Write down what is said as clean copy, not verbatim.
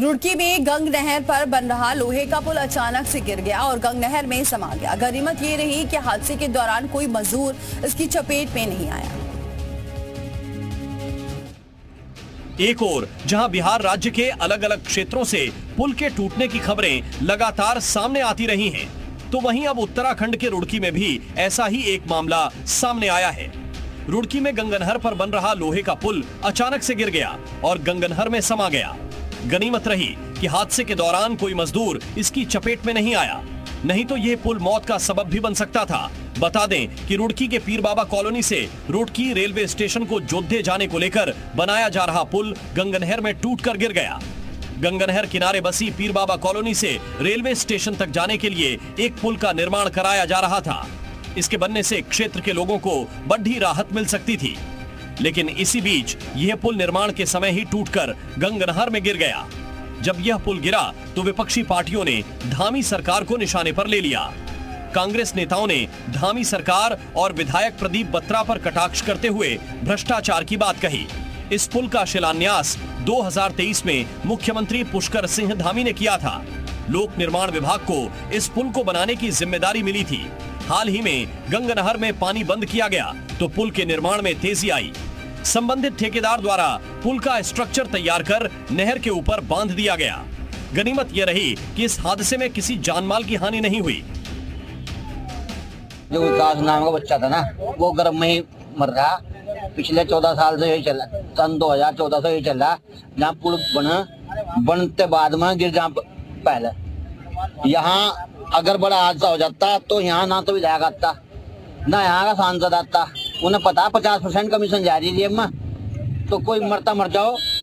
रुड़की में गंग नहर पर बन रहा लोहे का पुल अचानक से गिर गया और गंग नहर में समा गया। गनीमत ये रही कि हादसे के दौरान कोई मजदूर इसकी चपेट में नहीं आया। एक ओर जहां बिहार राज्य के अलग अलग क्षेत्रों से पुल के टूटने की खबरें लगातार सामने आती रही हैं, तो वहीं अब उत्तराखंड के रुड़की में भी ऐसा ही एक मामला सामने आया है। रुड़की में गंग नहर पर बन रहा लोहे का पुल अचानक से गिर गया और गंग नहर में समा गया। गनीमत रही कि हादसे के दौरान कोई मजदूर इसकी चपेट में नहीं आया, नहीं तो यह पुल मौत का सबब भी बन सकता था। बता दें कि रुड़की के पीर बाबा कॉलोनी से रुड़की रेलवे स्टेशन को जोधे जाने को लेकर बनाया जा रहा पुल गंग नहर में टूटकर गिर गया। गंग नहर किनारे बसी पीर बाबा कॉलोनी से रेलवे स्टेशन तक जाने के लिए एक पुल का निर्माण कराया जा रहा था। इसके बनने से क्षेत्र के लोगों को बड़ी राहत मिल सकती थी, लेकिन इसी बीच यह पुल निर्माण के समय ही टूटकर गंग नहर में गिर गया। जब यह पुल गिरा तो विपक्षी पार्टियों ने धामी सरकार को निशाने पर ले लिया। कांग्रेस नेताओं ने धामी सरकार और विधायक प्रदीप बत्रा पर कटाक्ष करते हुए भ्रष्टाचार की बात कही। इस पुल का शिलान्यास 2023 में मुख्यमंत्री पुष्कर सिंह धामी ने किया था। लोक निर्माण विभाग को इस पुल को बनाने की जिम्मेदारी मिली थी। हाल ही में गंग नहर में पानी बंद किया गया तो पुल के निर्माण में तेजी आई। संबंधित ठेकेदार द्वारा पुल का स्ट्रक्चर तैयार कर नहर के ऊपर बांध दिया गया। गनीमत यह रही कि इस हादसे में किसी जानमाल की हानि नहीं हुई। जो विकास नाम का बच्चा था ना, वो गर्म में ही मर रहा। पिछले 14 साल से यही चल रहा, सन 2014 से यही चल रहा। जहाँ पुल बनते बाद में गिर, जहाँ पहले यहाँ अगर बड़ा हादसा हो जाता तो यहाँ ना तो विधायक आता ना यहाँ का सांसद आता। उन्हें पता 50% कमीशन जा रही है, तो कोई मरता मर जाओ।